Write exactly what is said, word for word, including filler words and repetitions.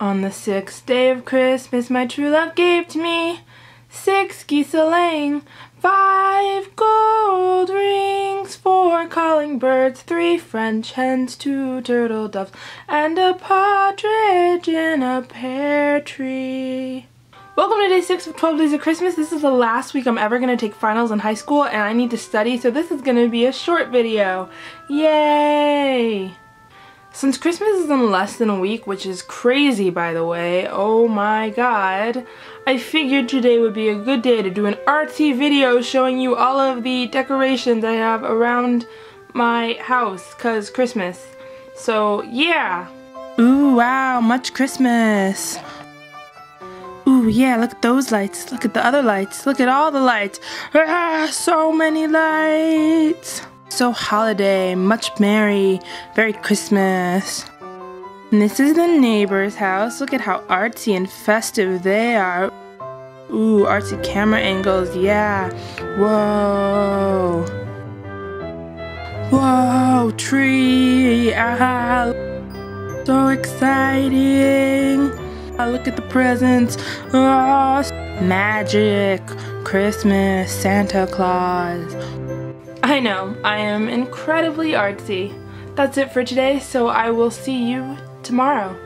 On the sixth day of Christmas my true love gave to me six geese a-laying, five gold rings, four calling birds, three French hens, two turtle doves, and a partridge in a pear tree. Welcome to day six of twelve days of Christmas. This is the last week I'm ever going to take finals in high school and I need to study, so this is going to be a short video. Yay! Since Christmas is in less than a week, which is crazy by the way, oh my god, I figured today would be a good day to do an artsy video showing you all of the decorations I have around my house, cause Christmas. So yeah! Ooh wow, much Christmas! Ooh yeah, look at those lights, look at the other lights, look at all the lights! Ah, so many lights! So holiday, much merry, very Christmas. And this is the neighbor's house. Look at how artsy and festive they are. Ooh, artsy camera angles, yeah. Whoa. Whoa, tree, ah. So exciting. Ah, look at the presents. Ah, magic, Christmas, Santa Claus. I know, I am incredibly artsy. That's it for today, so I will see you tomorrow.